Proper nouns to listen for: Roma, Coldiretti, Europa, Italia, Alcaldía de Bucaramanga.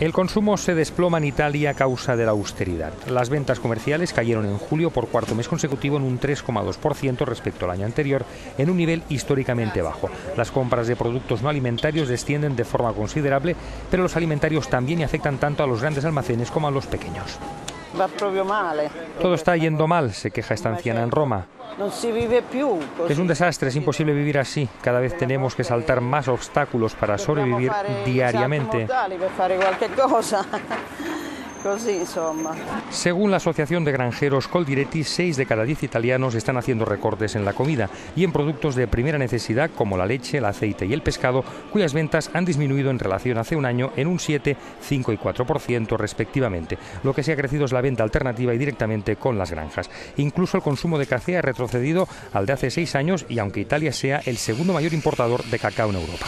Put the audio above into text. El consumo se desploma en Italia a causa de la austeridad. Las ventas comerciales cayeron en julio por cuarto mes consecutivo en un 3,2% respecto al año anterior, en un nivel históricamente bajo. Las compras de productos no alimentarios descienden de forma considerable, pero los alimentarios también y afectan tanto a los grandes almacenes como a los pequeños. Todo está yendo mal, se queja esta anciana en Roma. Es un desastre, es imposible vivir así. Cada vez tenemos que saltar más obstáculos para sobrevivir diariamente. Según la asociación de granjeros Coldiretti, 6 de cada 10 italianos están haciendo recortes en la comida y en productos de primera necesidad como la leche, el aceite y el pescado, cuyas ventas han disminuido en relación a hace un año en un 7, 5 y 4% respectivamente. Lo que sí ha crecido es la venta alternativa y directamente con las granjas. Incluso el consumo de café ha retrocedido al de hace 6 años, y aunque Italia sea el segundo mayor importador de cacao en Europa.